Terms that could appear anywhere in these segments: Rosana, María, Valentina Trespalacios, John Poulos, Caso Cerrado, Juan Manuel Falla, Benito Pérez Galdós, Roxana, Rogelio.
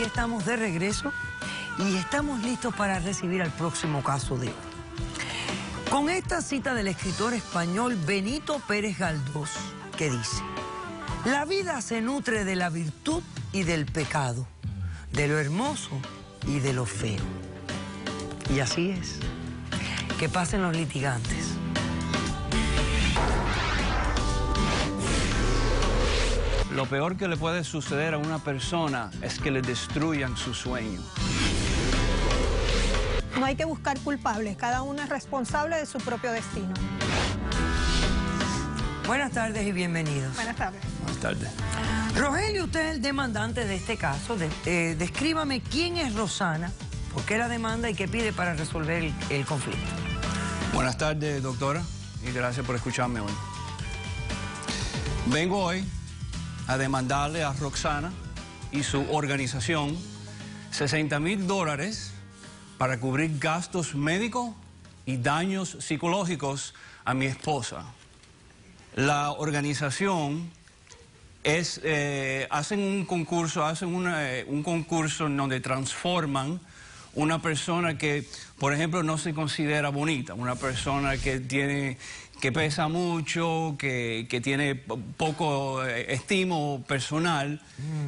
aquí estamos de regreso y estamos listos para recibir al próximo caso de hoy. Con esta cita del escritor español Benito Pérez Galdós, que dice: la vida se nutre de la virtud y del pecado, de lo hermoso y de lo feo. Y así es. Que pasen los litigantes. Lo peor que le puede suceder a una persona es que le destruyan su sueño. No hay que buscar culpables, cada uno es responsable de su propio destino. Buenas tardes y bienvenidos. Buenas tardes. Buenas tardes. Rogelio, usted es el demandante de este caso. Descríbame quién es Rosana, por qué la demanda y qué pide para resolver el conflicto. Buenas tardes, doctora, y gracias por escucharme hoy. Vengo hoy a demandarle a Roxana y su organización $60.000 para cubrir gastos médicos y daños psicológicos a mi esposa. La organización hacen un concurso en donde transforman una persona que, por ejemplo, no se considera bonita, una persona que pesa mucho, que tiene poco estimo personal,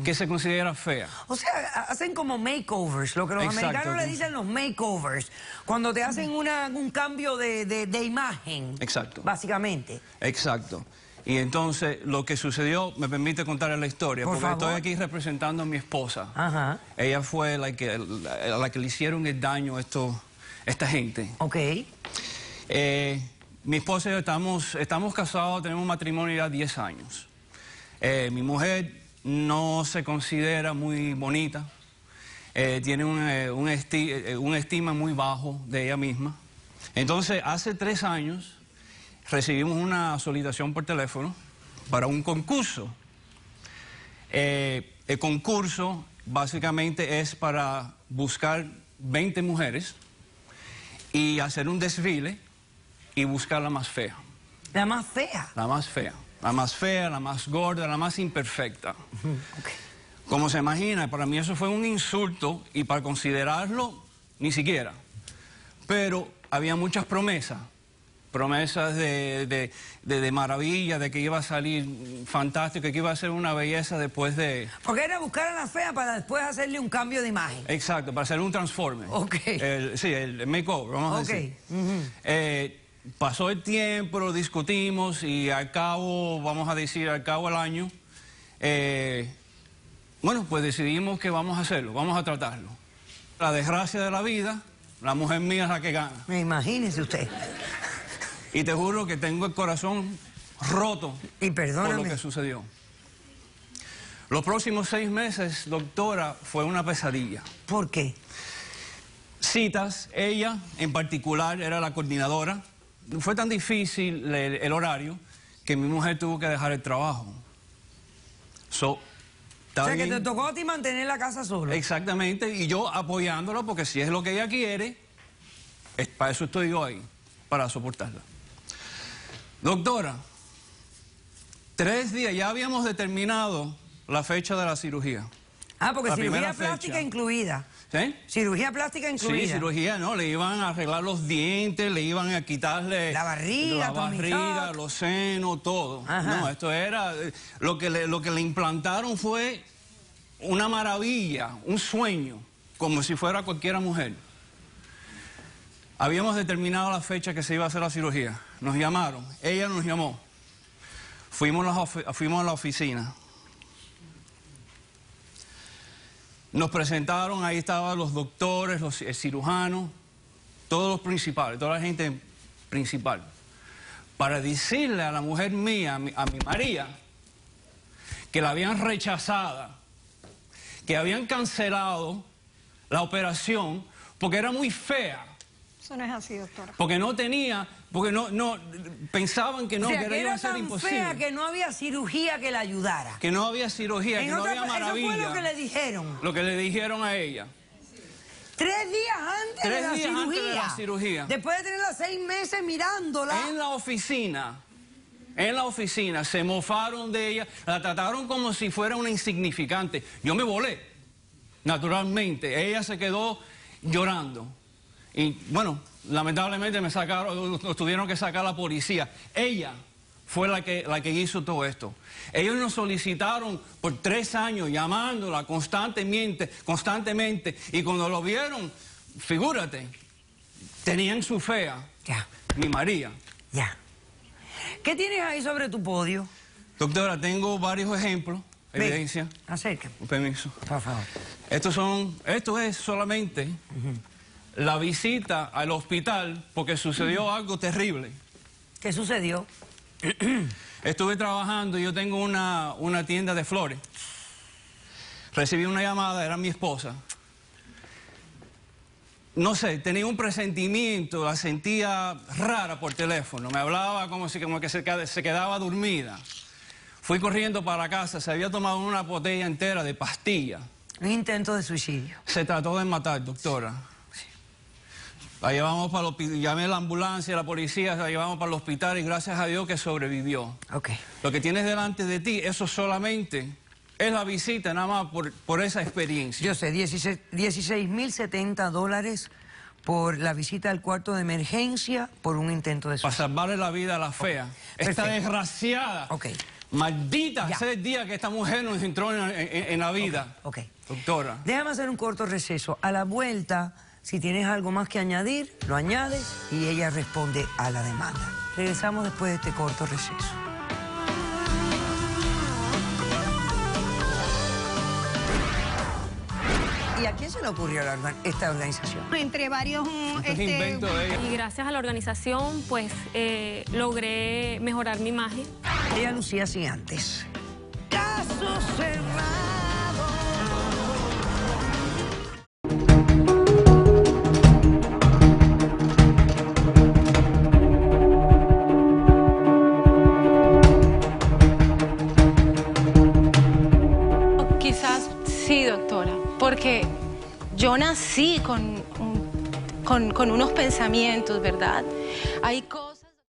que se considera fea. O sea, hacen como makeovers, lo que los americanos le dicen los makeovers, cuando te hacen un cambio de imagen. Exacto. Básicamente. Exacto. Y entonces, lo que sucedió, me permite contar la historia, porque estoy aquí representando a mi esposa. Ajá. Ella fue la que le hicieron el daño a esta gente. Ok. Mi esposa y yo estamos casados, tenemos un matrimonio ya 10 años. Mi mujer no se considera muy bonita, tiene un estima muy bajo de ella misma. Entonces, hace 3 años recibimos una solicitación por teléfono para un concurso. El concurso básicamente es para buscar 20 mujeres y hacer un desfile y buscar la más fea. ¿La más fea? La más fea. La más fea, la más gorda, la más imperfecta. Okay. Como se imagina, para mí eso fue un insulto y para considerarlo, ni siquiera. Pero había muchas promesas. Promesas de maravilla, de que iba a salir fantástico, que iba a ser una belleza después de... Porque era buscar a la fea para después hacerle un cambio de imagen. Exacto, para hacer un transforme. Ok. El makeover, vamos a decir. Uh-huh. Pasó el tiempo, lo discutimos y al cabo del año, bueno, pues decidimos que vamos a hacerlo, vamos a tratarlo. La desgracia de la vida, la mujer mía es la que gana. Imagínese usted. Y te juro que tengo el corazón roto por lo que sucedió. Los próximos 6 meses, doctora, fue una pesadilla. ¿Por qué? Citas, ella en particular era la coordinadora. Fue tan difícil el horario que mi mujer tuvo que dejar el trabajo. O sea, que te tocó a ti mantener la casa sola. Exactamente, y yo apoyándola porque si es lo que ella quiere, para eso estoy yo ahí, para soportarla. Doctora, 3 días, ya habíamos determinado la fecha de la cirugía. Ah, porque cirugía plástica incluida. ¿Sí? Cirugía plástica incluida. Sí, cirugía, ¿no? Le iban a arreglar los dientes, le iban a quitarle... La barriga, los senos, todo. Ajá. No, esto era... Lo que le implantaron fue una maravilla, un sueño, como si fuera cualquier mujer. Habíamos determinado la fecha que se iba a hacer la cirugía. Nos llamaron, ella nos llamó. Fuimos a la oficina. Nos presentaron, ahí estaban los doctores, el cirujano, todos los principales, toda la gente principal, para decirle a la mujer mía, a mi María, que la habían rechazada, que habían cancelado la operación porque era muy fea. Eso no es así, doctora. Pensaban que no, que iba a ser imposible. Fea que no había cirugía que la ayudara. Que no había cirugía, que no había maravilla. Eso fue lo que le dijeron. Lo que le dijeron a ella. 3 días antes de la cirugía. Después de tenerla 6 meses mirándola. En la oficina, se mofaron de ella, la trataron como si fuera una insignificante. Yo me volé. naturalmente. Ella se quedó llorando. Y bueno, lamentablemente me sacaron, nos tuvieron que sacar a la policía. Ella fue la que hizo todo esto. Ellos nos solicitaron por 3 años, llamándola constantemente. Y cuando lo vieron, figúrate, tenían su fea, ya, mi María. Ya. ¿Qué tienes ahí sobre tu podio? Doctora, tengo varios ejemplos, evidencia. Acércame. Un permiso. Por favor. Esto es solamente la visita al hospital porque sucedió algo terrible. ¿Qué sucedió? Estuve trabajando, yo tengo una tienda de flores. Recibí una llamada, era mi esposa. No sé, tenía un presentimiento, la sentía rara por teléfono. Me hablaba como que se quedaba dormida. Fui corriendo para casa, se había tomado una botella entera de pastilla. Un intento de suicidio. Se trató de matar, doctora. Sí. La llevamos para el hospital, llamé a la ambulancia, a la policía, la llevamos para el hospital y gracias a Dios que sobrevivió. Okay. Lo que tienes delante de ti, eso solamente es la visita, nada más por esa experiencia. Yo sé, 16.070 dólares por la visita al cuarto de emergencia por un intento de suicidio. Para salvarle la vida a la fea. Okay. Esta desgraciada. Ok. Maldita sea el día que esta mujer nos entró en la vida. Ok. Doctora. Déjame hacer un corto receso. A la vuelta, si tienes algo más que añadir, lo añades y ella responde a la demanda. Regresamos después de este corto receso. ¿Y a quién se le ocurrió esta organización? Entre varios... Y gracias a la organización, pues, logré mejorar mi imagen. Ella lucía así antes. Caso cerrado. Quizás sí, doctora. Porque yo nací con unos pensamientos, ¿verdad? Hay cosas...